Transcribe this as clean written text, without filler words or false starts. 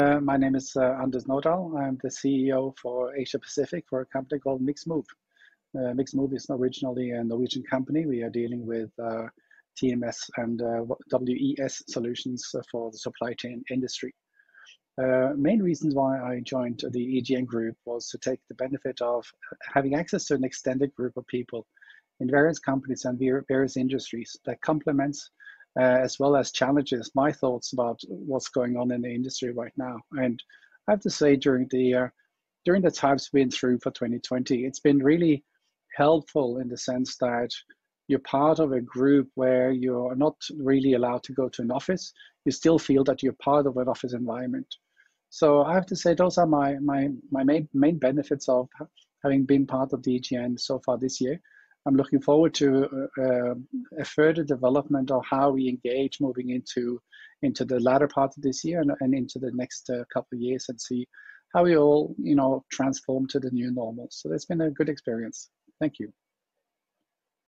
My name is Anders Nordahl. I'm the CEO for Asia Pacific for a company called Mixmove. Mixmove is originally a Norwegian company. We are dealing with TMS and WES solutions for the supply chain industry. Main reasons why I joined the EGN group was to take the benefit of having access to an extended group of people in various companies and various industries that complements as well as challenges my thoughts about what's going on in the industry right now. And I have to say, during the times we've been through for 2020, it's been really helpful in the sense that you're part of a group where you're not really allowed to go to an office. You still feel that you're part of an office environment. So I have to say, those are my main benefits of having been part of the EGN so far this year. I'm looking forward to a further development of how we engage moving into the latter part of this year and into the next couple of years, and see how we all transform to the new normal. So that's been a good experience. Thank you.